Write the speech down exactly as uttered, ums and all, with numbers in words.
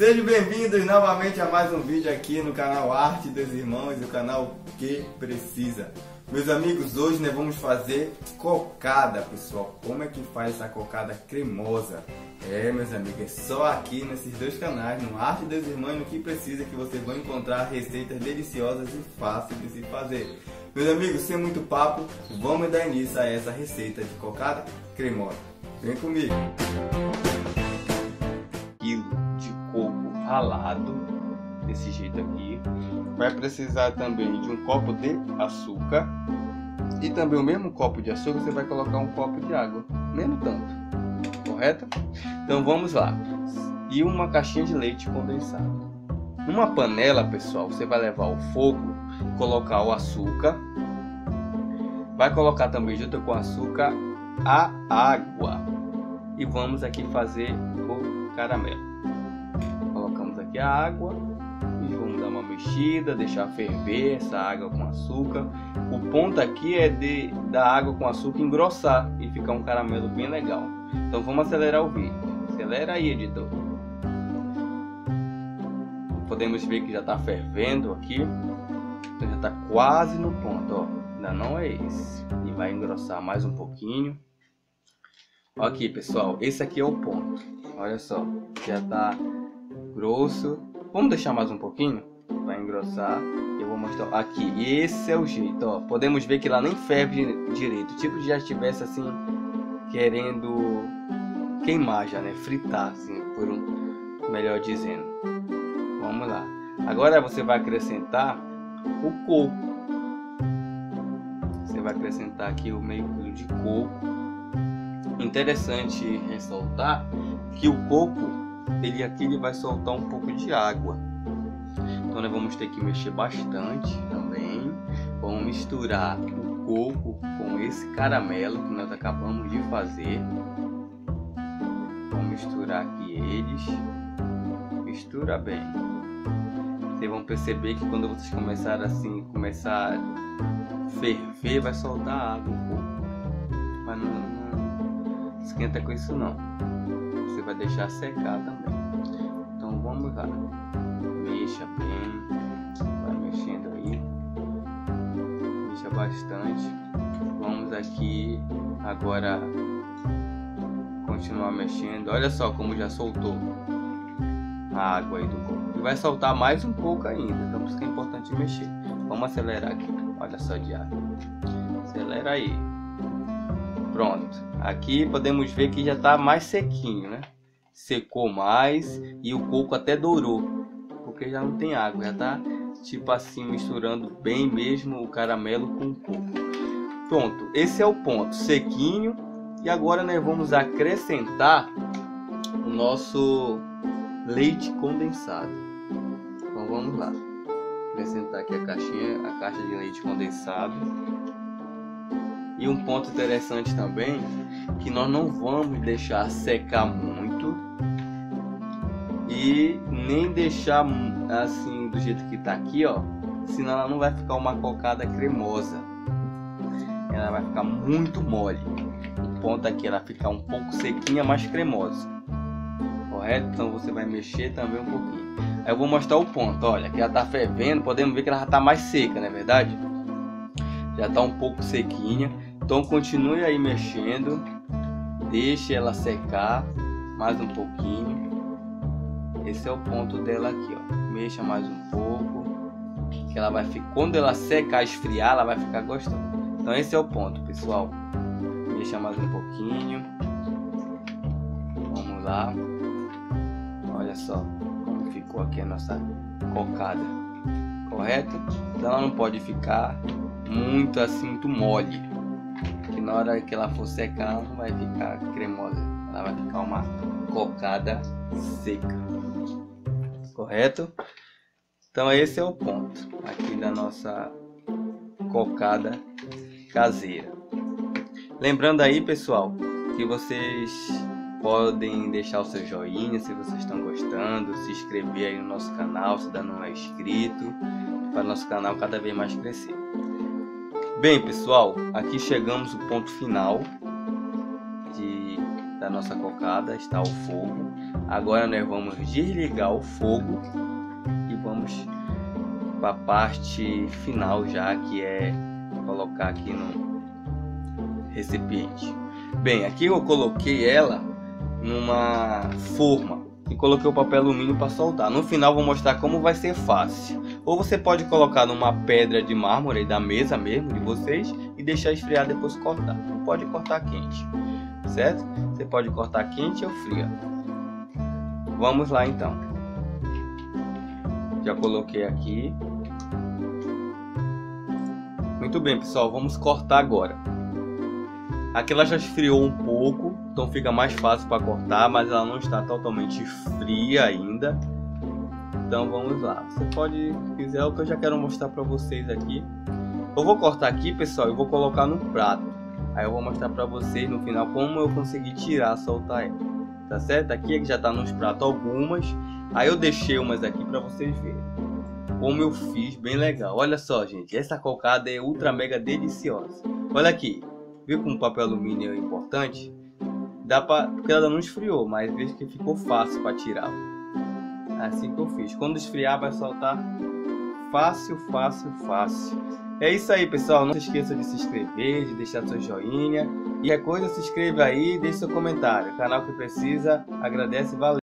Sejam bem-vindos novamente a mais um vídeo aqui no canal Arte dos Irmãos, o canal que precisa. Meus amigos, hoje nós vamos fazer cocada, pessoal. Como é que faz essa cocada cremosa? É, meus amigos, é só aqui nesses dois canais, no Arte dos Irmãos e no Que Precisa, que vocês vão encontrar receitas deliciosas e fáceis de se fazer. Meus amigos, sem muito papo, vamos dar início a essa receita de cocada cremosa. Vem comigo! Ralado, desse jeito aqui. Vai precisar também de um copo de açúcar e também o mesmo copo de açúcar você vai colocar um copo de água, mesmo tanto, correto? Então vamos lá. E uma caixinha de leite condensado. Numa panela, pessoal, você vai levar o fogo, colocar o açúcar, vai colocar também junto com o açúcar a água e vamos aqui fazer o caramelo. Aqui a água e vamos dar uma mexida, deixar ferver essa água com açúcar. O ponto aqui é de da água com açúcar engrossar e ficar um caramelo bem legal. Então vamos acelerar o vídeo. Acelera aí, editor. Podemos ver que já está fervendo aqui, então já está quase no ponto, ó. Ainda não é esse e vai engrossar mais um pouquinho. Aqui, pessoal, esse aqui é o ponto. Olha só, já está grosso. Vamos deixar mais um pouquinho, vai engrossar. Eu vou mostrar aqui. Esse é o jeito, ó. Podemos ver que lá nem ferve direito, tipo já estivesse assim querendo queimar já, né? Fritar assim, por um, melhor dizendo. Vamos lá. Agora você vai acrescentar o coco. Você vai acrescentar aqui o meio quilo de coco. Interessante ressaltar que o coco ele aqui ele vai soltar um pouco de água, então nós vamos ter que mexer bastante também. Vamos misturar o coco com esse caramelo que nós acabamos de fazer. Vamos misturar aqui eles, mistura bem. Vocês vão perceber que quando vocês começarem assim, começar a ferver, vai soltar água um pouco, mas não, não, não esquenta com isso não. Você vai deixar secar também. Então vamos lá. Mexa bem. Vai mexendo aí. Mexa bastante. Vamos aqui agora continuar mexendo. Olha só como já soltou a água aí do coco. E vai soltar mais um pouco ainda. Então por isso que é importante mexer. Vamos acelerar aqui. Olha só de água. Acelera aí. Pronto, aqui podemos ver que já está mais sequinho, né? Secou mais e o coco até dourou, porque já não tem água, já está tipo assim misturando bem mesmo o caramelo com o coco. Pronto, esse é o ponto, sequinho. E agora nós vamos acrescentar o nosso leite condensado. Então vamos lá, acrescentar aqui a caixinha, a caixa de leite condensado. E um ponto interessante também, que nós não vamos deixar secar muito e nem deixar assim do jeito que tá aqui, ó, senão ela não vai ficar uma cocada cremosa, ela vai ficar muito mole. O ponto aqui ela ficar um pouco sequinha, mais cremosa, correto? Então você vai mexer também um pouquinho. Aí eu vou mostrar o ponto, olha, que ela tá fervendo, podemos ver que ela já tá mais seca, não é verdade? Já tá um pouco sequinha. Então continue aí mexendo, deixe ela secar mais um pouquinho. Esse é o ponto dela aqui, ó. Mexa mais um pouco, que ela vai ficar, quando ela secar, esfriar, ela vai ficar gostosa. Então esse é o ponto, pessoal. Mexa mais um pouquinho. Vamos lá. Olha só como ficou aqui a nossa cocada, correto? Então ela não pode ficar muito assim, muito mole, que na hora que ela for secar ela não vai ficar cremosa, ela vai ficar uma cocada seca, correto? Então esse é o ponto aqui da nossa cocada caseira. Lembrando aí, pessoal, que vocês podem deixar o seu joinha se vocês estão gostando, se inscrever aí no nosso canal se ainda não é inscrito, para o nosso canal cada vez mais crescer. Bem, pessoal, aqui chegamos ao ponto final de, da nossa cocada, está o fogo. Agora nós vamos desligar o fogo e vamos para a parte final já, que é colocar aqui no recipiente. Bem, aqui eu coloquei ela numa forma e coloquei o papel alumínio para soldar. No final vou mostrar como vai ser fácil. Ou você pode colocar numa pedra de mármore da mesa mesmo de vocês e deixar esfriar, depois cortar. Não pode cortar quente, certo? Você pode cortar quente ou fria. Vamos lá então. Já coloquei aqui. Muito bem, pessoal, vamos cortar agora. Aqui ela já esfriou um pouco, então fica mais fácil para cortar, mas ela não está totalmente fria ainda. Então vamos lá. Você pode, se quiser, o que eu já quero mostrar para vocês aqui. Eu vou cortar aqui, pessoal, eu vou colocar no prato. Aí eu vou mostrar para vocês no final como eu consegui tirar, soltar ela. Tá certo? Aqui é que já tá nos pratos algumas. Aí eu deixei umas aqui para vocês verem como eu fiz, bem legal. Olha só, gente, essa cocada é ultra mega deliciosa. Olha aqui. Viu como papel alumínio é importante? Dá pra... Porque ela não esfriou, mas veja que ficou fácil para tirar. Assim que eu fiz. Quando esfriar vai soltar fácil, fácil, fácil. É isso aí, pessoal. Não se esqueça de se inscrever, de deixar seu joinha. E a coisa, se inscreva aí e deixe seu comentário. O canal que precisa, agradece e valeu.